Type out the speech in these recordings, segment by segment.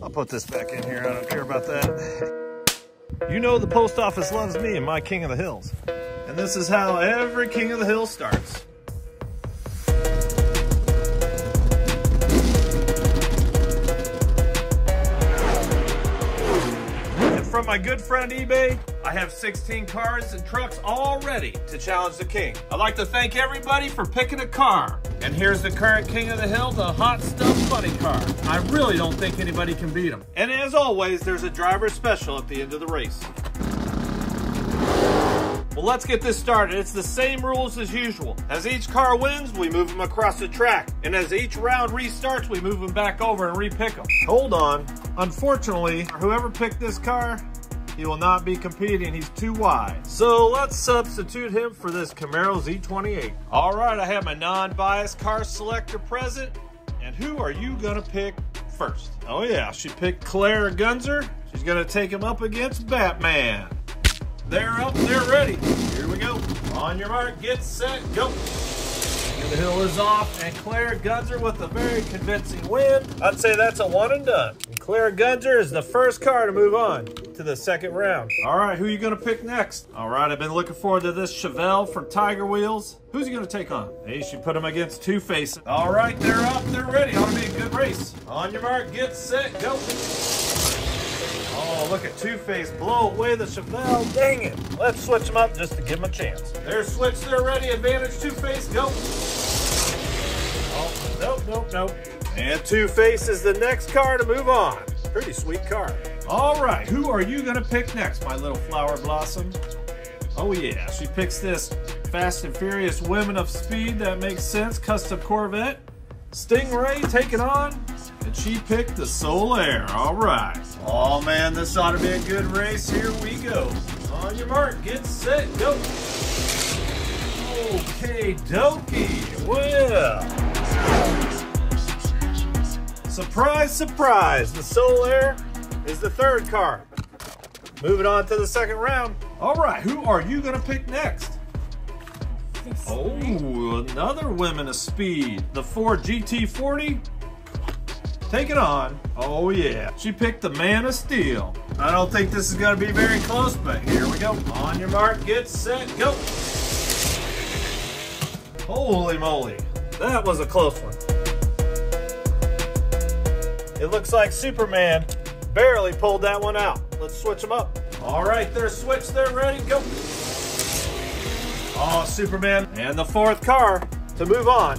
I'll put this back in here. I don't care about that. You know the post office loves me and my King of the Hills. And this is how every King of the Hills starts. And from my good friend eBay, I have 16 cars and trucks all ready to challenge the king. I'd like to thank everybody for picking a car. And here's the current King of the Hill, the Hot Stuff Funny Car. I really don't think anybody can beat him. And as always, there's a driver's special at the end of the race. Well, let's get this started. It's the same rules as usual. As each car wins, we move them across the track. And as each round restarts, we move them back over and re-pick them. Hold on. Unfortunately, whoever picked this car, he will not be competing. He's too wide. So let's substitute him for this Camaro Z28. All right, I have my non-biased car selector present. And who are you gonna pick first? Oh yeah, she picked Claire Gunzer. She's gonna take him up against Batman. They're up, they're ready. Here we go. On your mark, get set, go. And the hill is off, and Claire Gunzer with a very convincing win. I'd say that's a one and done. And Claire Gunzer is the first car to move on to the second round. All right, who are you gonna pick next? All right, I've been looking forward to this Chevelle from Tiger Wheels. Who's he gonna take on? They should put him against Two Face. All right, they're up, they're ready. Ought to be a good race. On your mark, get set, go. Oh, look at Two Face blow away the Chevelle. Dang it. Let's switch them up just to give them a chance. They're switched, they're ready. Advantage, Two Face, go. Oh, nope, nope, nope. And Two Face is the next car to move on. Pretty sweet car. All right, who are you gonna pick next, my little flower blossom? Oh yeah, she picks this Fast and Furious Women of Speed. That makes sense, custom Corvette. Stingray taking on, and she picked the Sol-Aire. All right. Oh man, this ought to be a good race. Here we go. On your mark, get set, go. Okay, dokie, well. Surprise, surprise, the Sol-Aire is the third car. Moving on to the second round. All right, who are you gonna pick next? Oh, another Women of Speed. The Ford GT40. Take it on. Oh yeah. She picked the Man of Steel. I don't think this is gonna be very close, but here we go. On your mark, get set, go. Holy moly. That was a close one. It looks like Superman barely pulled that one out. Let's switch them up. All right, they're switched, they're ready, go. Oh, Superman. And the fourth car to move on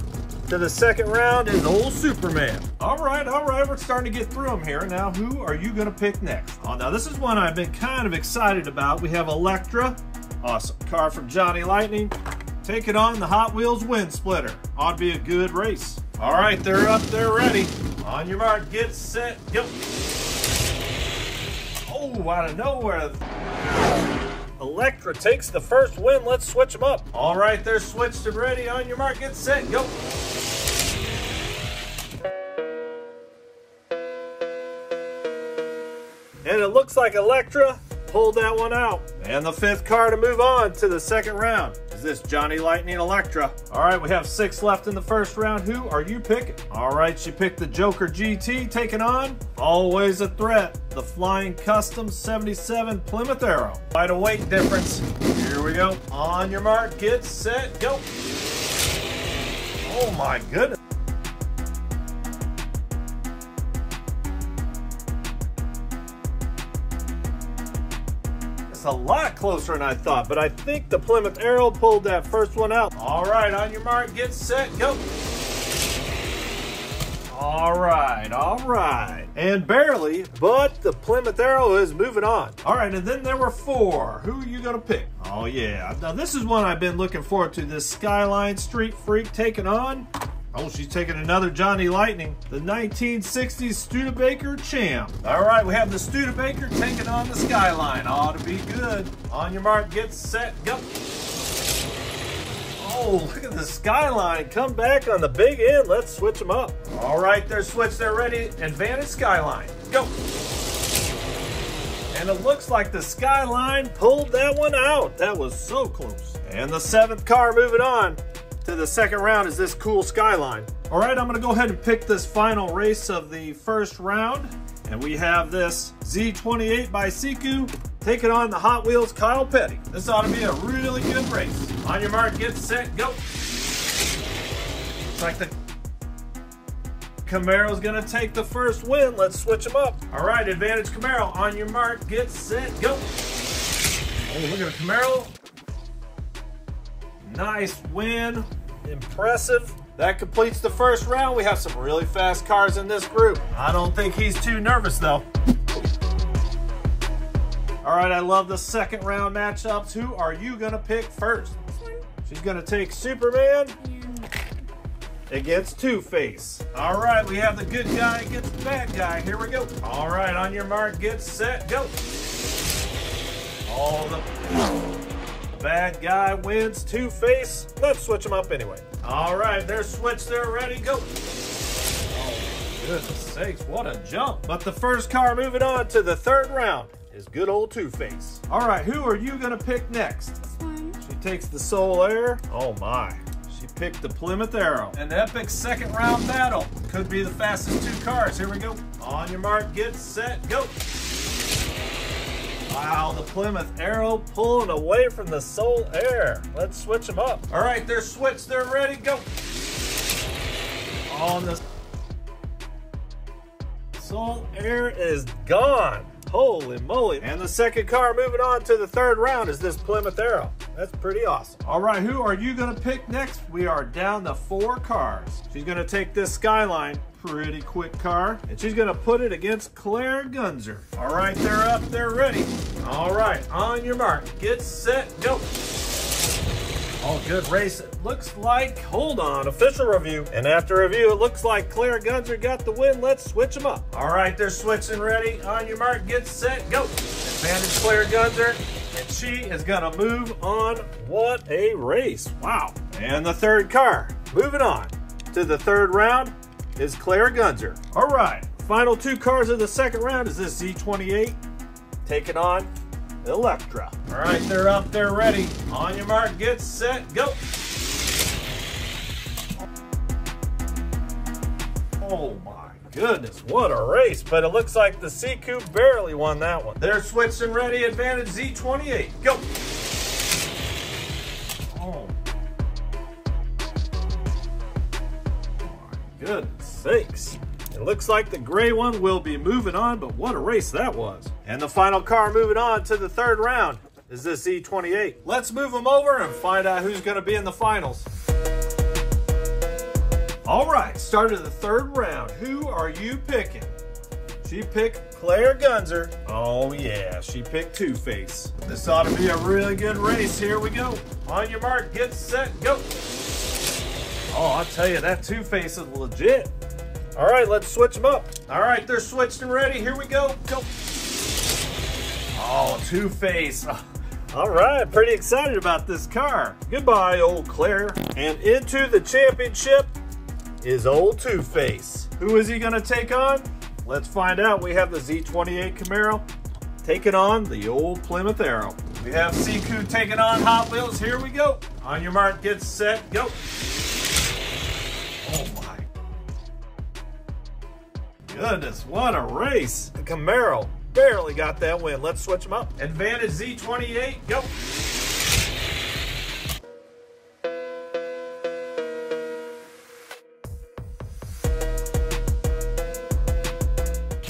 to the second round is old Superman. All right, we're starting to get through them here. Now, who are you gonna pick next? Oh, now this is one I've been kind of excited about. We have Electra, awesome car from Johnny Lightning. Take it on the Hot Wheels Wind Splitter. Ought to be a good race. All right, they're up, they're ready. On your mark, get set, go. Oh, out of nowhere. Electra takes the first win. Let's switch them up. All right, they're switched and ready. On your mark, get set, go. And it looks like Electra pulled that one out. And the fifth car to move on to the second round is this Johnny Lightning Electra. All right, we have six left in the first round. Who are you picking? All right, she picked the Joker GT, taking on, always a threat, the Flying Custom 77 Plymouth Arrow. By the weight difference. Here we go. On your mark, get set, go. Oh my goodness. A lot closer than I thought, but I think the Plymouth Arrow pulled that first one out. All right, on your mark, get set, go. All right, and barely, but the Plymouth Arrow is moving on. All right, and then there were four. Who are you gonna pick? Oh yeah, now this is one I've been looking forward to. This Skyline Street Freak taking on. Oh, she's taking another Johnny Lightning. The 1960s Studebaker Champ. All right, we have the Studebaker taking on the Skyline. Ought to be good. On your mark, get set, go. Oh, look at the Skyline. Come back on the big end. Let's switch them up. All right, they're switched. They're ready. Advantage Skyline. Go. And it looks like the Skyline pulled that one out. That was so close. And the seventh car moving on to the second round is this cool Skyline. All right, I'm gonna go ahead and pick this final race of the first round. And we have this Z28 by Siku taking on the Hot Wheels Kyle Petty. This ought to be a really good race. On your mark, get set, go. It's like the Camaro's gonna take the first win. Let's switch them up. All right, advantage Camaro. On your mark, get set, go. Oh, look at the Camaro. Nice win, impressive. That completes the first round. We have some really fast cars in this group. I don't think he's too nervous though. All right, I love the second round matchups. Who are you gonna pick first? She's gonna take Superman against Two Face. All right, we have the good guy against the bad guy. Here we go. All right, on your mark, get set, go. All the bad guy wins. Two Face. Let's switch them up anyway. All right, they're switched, they're ready, go. Oh, goodness sakes, what a jump. But the first car moving on to the third round is good old Two Face. All right, who are you gonna pick next? This one. She takes the Sol-Aire. Oh my, she picked the Plymouth Arrow. An epic second round battle. Could be the fastest two cars, here we go. On your mark, get set, go. Wow, the Plymouth Arrow pulling away from the Sol-Aire. Let's switch them up. All right, they're switched, they're ready, go. On the Sol-Aire is gone. Holy moly. And the second car moving on to the third round is this Plymouth Arrow. That's pretty awesome. All right, who are you gonna pick next? We are down to four cars. She's gonna take this Skyline, pretty quick car, and she's gonna put it against Claire Gunzer. All right, they're up, they're ready. All right, on your mark, get set, go. Oh, good race. It looks like, hold on, official review. And after review, it looks like Claire Gunzer got the win. Let's switch them up. All right, they're switching ready. On your mark, get set, go. Advantage Claire Gunzer, and she is gonna move on. What a race, wow. And the third car, moving on to the third round is Claire Gunzer. All right, final two cars of the second round is this Z28 taking on Electra. All right, they're up, they're ready. On your mark, get set, go. Oh my goodness, what a race, but it looks like the Siku barely won that one. They're switched and ready, advantage Z28, go. Oh my goodness sakes. It looks like the gray one will be moving on, but what a race that was. And the final car moving on to the third round is this Z28. Let's move them over and find out who's gonna be in the finals. All right, start of the third round. Who are you picking? She picked Claire Gunzer. Oh yeah, she picked Two Face. This ought to be a really good race. Here we go. On your mark, get set, go. Oh, I'll tell you, that Two Face is legit. All right, let's switch them up. All right, they're switched and ready. Here we go, go. Oh, Two Face. All right, pretty excited about this car. Goodbye, old Claire. And into the championship is old Two Face. Who is he gonna take on? Let's find out. We have the Z28 Camaro taking on the old Plymouth Arrow. We have Siku taking on Hot Wheels. Here we go. On your mark, get set, go. Oh my goodness, what a race. The Camaro barely got that win. Let's switch them up. Advantage Z28, go.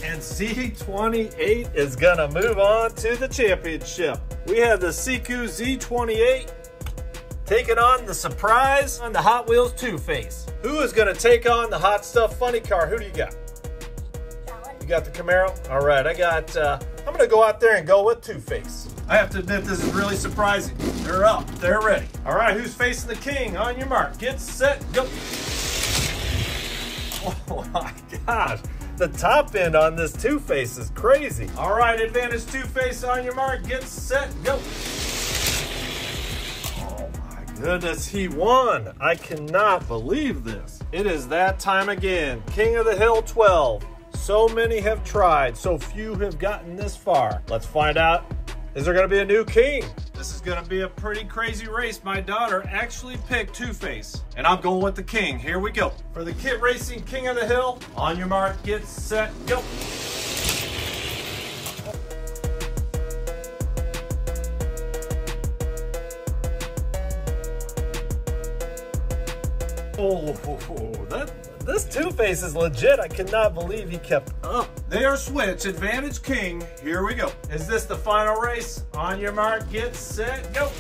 And Z28 is gonna move on to the championship. We have the Siku Z28 taking on the surprise on the Hot Wheels Two Face. Who is gonna take on the Hot Stuff Funny Car? Who do you got? You got the Camaro? All right, I got, I'm gonna go out there and go with Two Face. I have to admit, this is really surprising. They're up, they're ready. All right, who's facing the king? On your mark, get set, go. Oh my gosh, the top end on this Two Face is crazy. All right, advantage Two Face, on your mark, get set, go. Oh my goodness, he won. I cannot believe this. It is that time again, King of the Hill 12. So many have tried, so few have gotten this far. Let's find out, is there gonna be a new king? The This is gonna be a pretty crazy race. My daughter actually picked Two Face, and I'm going with the king. Here we go. For the KITT Racing King of the Hill, on your mark, get set, go. Oh, this Two Face is legit. I cannot believe he kept up. They are switch, advantage king. Here we go. Is this the final race? On your mark, get set, go.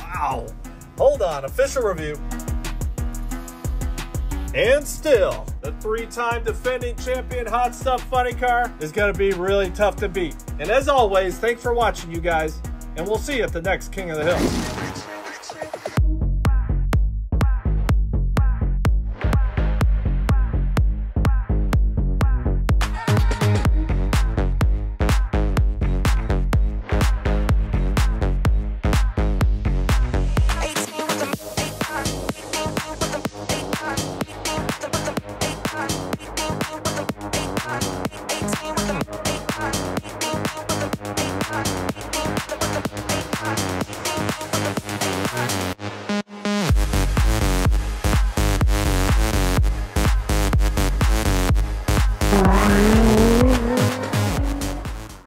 Wow. Hold on, official review. And still, the three-time defending champion Hot Stuff Funny Car is gonna be really tough to beat. And as always, thanks for watching, you guys, and we'll see you at the next King of the Hill.